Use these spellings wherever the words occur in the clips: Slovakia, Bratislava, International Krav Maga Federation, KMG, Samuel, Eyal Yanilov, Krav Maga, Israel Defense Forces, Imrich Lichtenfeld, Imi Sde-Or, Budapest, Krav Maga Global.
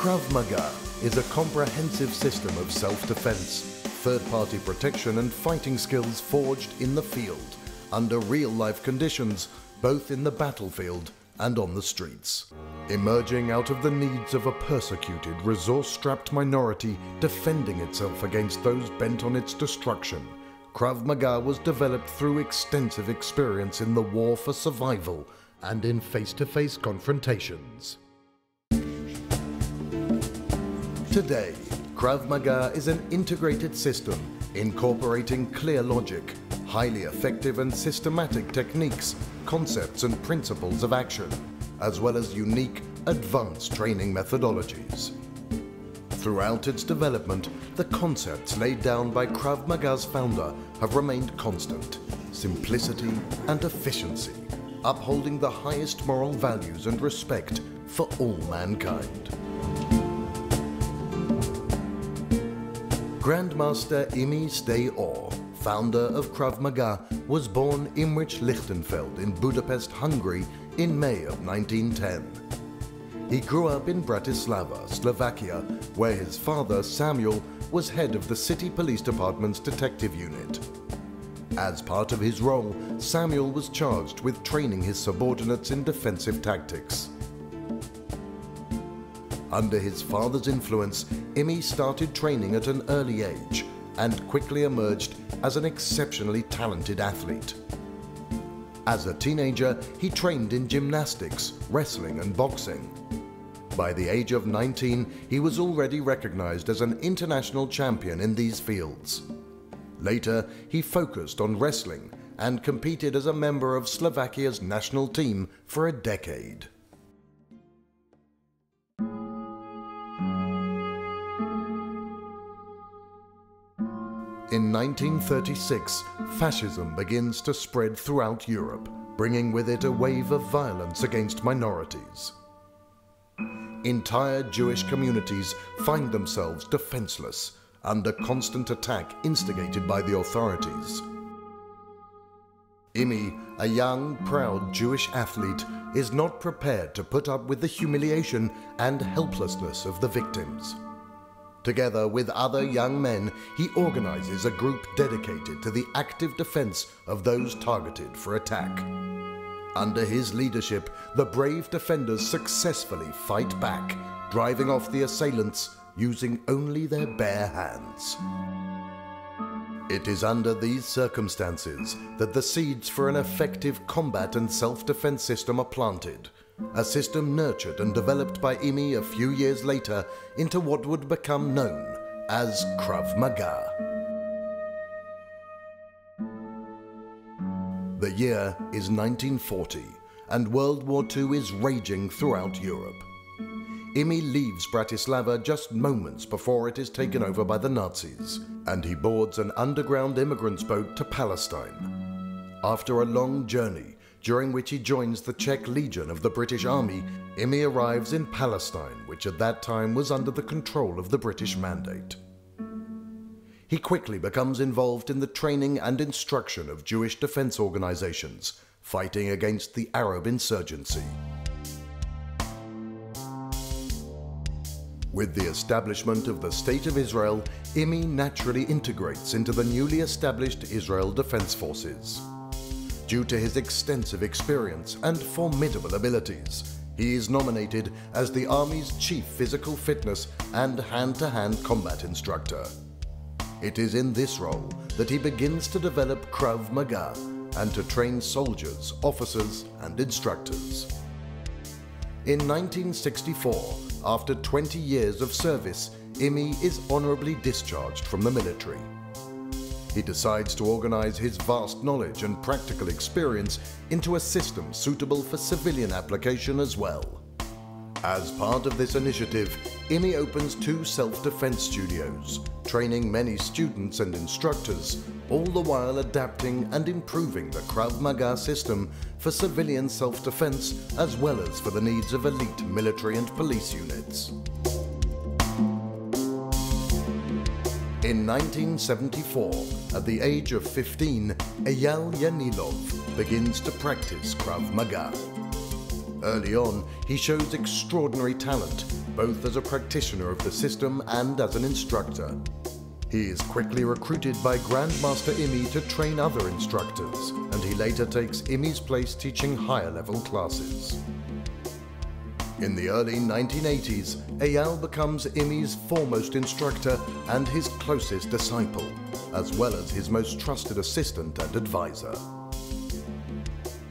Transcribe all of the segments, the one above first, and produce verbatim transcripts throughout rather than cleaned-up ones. Krav Maga is a comprehensive system of self-defense, third-party protection and fighting skills forged in the field, under real-life conditions, both in the battlefield and on the streets. Emerging out of the needs of a persecuted, resource-strapped minority defending itself against those bent on its destruction, Krav Maga was developed through extensive experience in the war for survival and in face-to-face confrontations. Today, Krav Maga is an integrated system incorporating clear logic, highly effective and systematic techniques, concepts and principles of action, as well as unique, advanced training methodologies. Throughout its development, the concepts laid down by Krav Maga's founder have remained constant: simplicity and efficiency, upholding the highest moral values and respect for all mankind. Grandmaster Imi Sde-Or, founder of Krav Maga, was born Imrich Lichtenfeld in Budapest, Hungary in May of nineteen ten. He grew up in Bratislava, Slovakia, where his father, Samuel, was head of the city police department's detective unit. As part of his role, Samuel was charged with training his subordinates in defensive tactics. Under his father's influence, Imi started training at an early age and quickly emerged as an exceptionally talented athlete. As a teenager, he trained in gymnastics, wrestling and boxing. By the age of nineteen, he was already recognized as an international champion in these fields. Later, he focused on wrestling and competed as a member of Slovakia's national team for a decade. In nineteen thirty-six, fascism begins to spread throughout Europe, bringing with it a wave of violence against minorities. Entire Jewish communities find themselves defenseless, under constant attack instigated by the authorities. Imi, a young, proud Jewish athlete, is not prepared to put up with the humiliation and helplessness of the victims. Together with other young men, he organizes a group dedicated to the active defense of those targeted for attack. Under his leadership, the brave defenders successfully fight back, driving off the assailants using only their bare hands. It is under these circumstances that the seeds for an effective combat and self-defense system are planted. A system nurtured and developed by Imi a few years later into what would become known as Krav Maga. The year is nineteen forty, and World War Two is raging throughout Europe. Imi leaves Bratislava just moments before it is taken over by the Nazis, and he boards an underground immigrants boat to Palestine. After a long journey, during which he joins the Czech Legion of the British Army, Imi arrives in Palestine, which at that time was under the control of the British Mandate. He quickly becomes involved in the training and instruction of Jewish defense organizations, fighting against the Arab insurgency. With the establishment of the State of Israel, Imi naturally integrates into the newly established Israel Defense Forces. Due to his extensive experience and formidable abilities, he is nominated as the Army's Chief Physical Fitness and Hand-to-Hand Combat Instructor. It is in this role that he begins to develop Krav Maga and to train soldiers, officers, and instructors. In nineteen sixty-four, after twenty years of service, Imi is honorably discharged from the military. He decides to organize his vast knowledge and practical experience into a system suitable for civilian application as well. As part of this initiative, Imi opens two self-defense studios, training many students and instructors, all the while adapting and improving the Krav Maga system for civilian self-defense as well as for the needs of elite military and police units. In nineteen seventy-four, at the age of fifteen, Eyal Yanilov begins to practice Krav Maga. Early on, he shows extraordinary talent, both as a practitioner of the system and as an instructor. He is quickly recruited by Grandmaster Imi to train other instructors, and he later takes Imi's place teaching higher-level classes. In the early nineteen eighties, Eyal becomes Imi's foremost instructor and his closest disciple, as well as his most trusted assistant and advisor.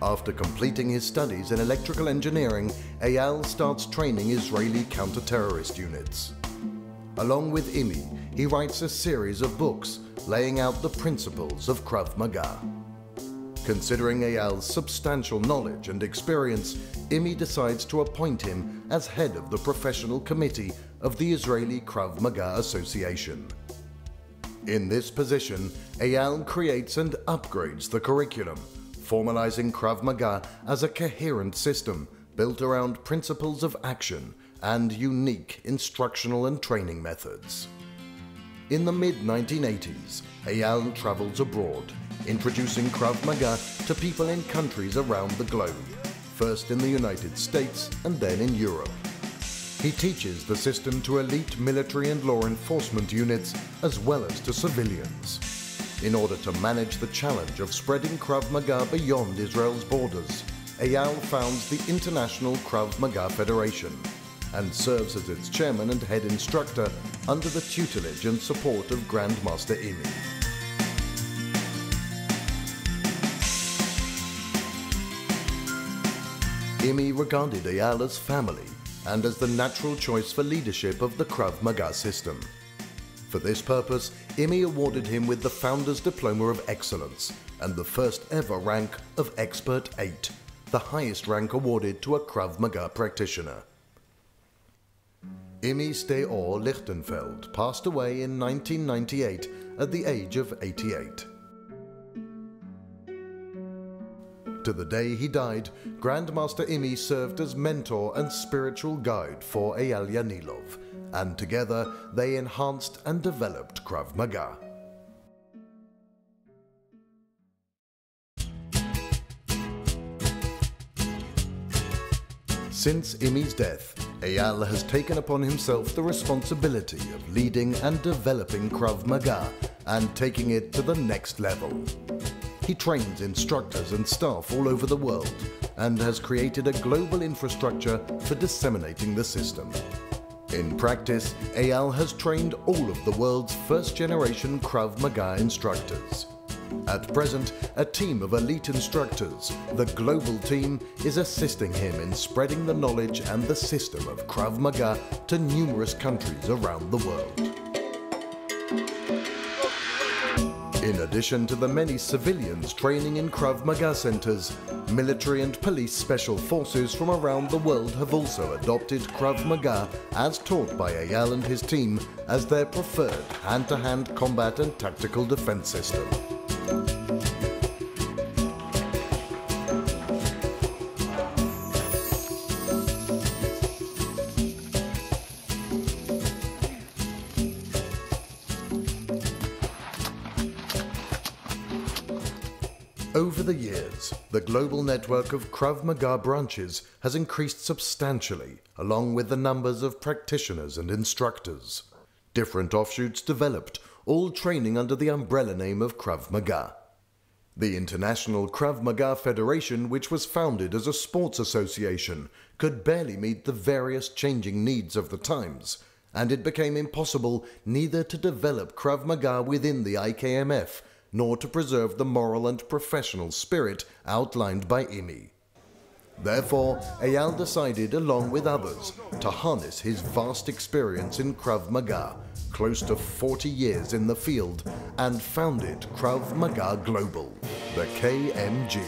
After completing his studies in electrical engineering, Eyal starts training Israeli counter-terrorist units. Along with Imi, he writes a series of books laying out the principles of Krav Maga. Considering Eyal's substantial knowledge and experience, Imi decides to appoint him as head of the professional committee of the Israeli Krav Maga Association. In this position, Eyal creates and upgrades the curriculum, formalizing Krav Maga as a coherent system built around principles of action and unique instructional and training methods. In the mid nineteen eighties, Eyal travels abroad, introducing Krav Maga to people in countries around the globe, first in the United States and then in Europe. He teaches the system to elite military and law enforcement units as well as to civilians, in order to manage the challenge of spreading Krav Maga beyond Israel's borders. Eyal founds the International Krav Maga Federation and serves as its chairman and head instructor under the tutelage and support of Grandmaster Imi. Imi regarded Eyal as family and as the natural choice for leadership of the Krav Maga system. For this purpose, Imi awarded him with the Founder's Diploma of Excellence and the first ever rank of Expert eight, the highest rank awarded to a Krav Maga practitioner. Imi Sde-Or Lichtenfeld passed away in nineteen ninety-eight at the age of eighty-eight. To the day he died, Grandmaster Imi served as mentor and spiritual guide for Eyal Yanilov, and together they enhanced and developed Krav Maga. Since Imi's death, Eyal has taken upon himself the responsibility of leading and developing Krav Maga and taking it to the next level. He trains instructors and staff all over the world and has created a global infrastructure for disseminating the system. In practice, Eyal has trained all of the world's first-generation Krav Maga instructors. At present, a team of elite instructors, the global team, is assisting him in spreading the knowledge and the system of Krav Maga to numerous countries around the world. In addition to the many civilians training in Krav Maga centers, military and police special forces from around the world have also adopted Krav Maga as taught by Eyal and his team as their preferred hand-to-hand combat and tactical defense system. Over the years, the global network of Krav Maga branches has increased substantially, along with the numbers of practitioners and instructors. Different offshoots developed, all training under the umbrella name of Krav Maga. The International Krav Maga Federation, which was founded as a sports association, could barely meet the various changing needs of the times, and it became impossible neither to develop Krav Maga within the I K M F nor to preserve the moral and professional spirit outlined by Imi. Therefore, Eyal decided, along with others, to harness his vast experience in Krav Maga, close to forty years in the field and founded Krav Maga Global, the K M G.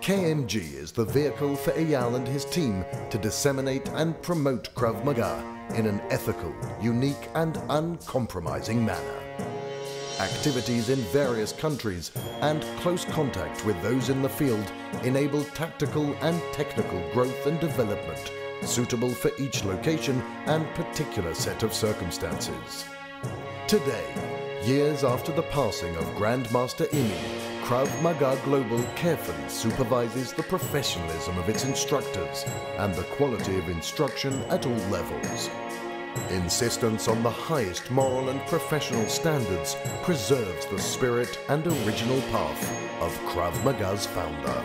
K M G is the vehicle for Eyal and his team to disseminate and promote Krav Maga in an ethical, unique and uncompromising manner. Activities in various countries and close contact with those in the field enable tactical and technical growth and development suitable for each location and particular set of circumstances. Today, years after the passing of Grandmaster Imi, Krav Maga Global carefully supervises the professionalism of its instructors and the quality of instruction at all levels. Insistence on the highest moral and professional standards preserves the spirit and original path of Krav Maga's founder.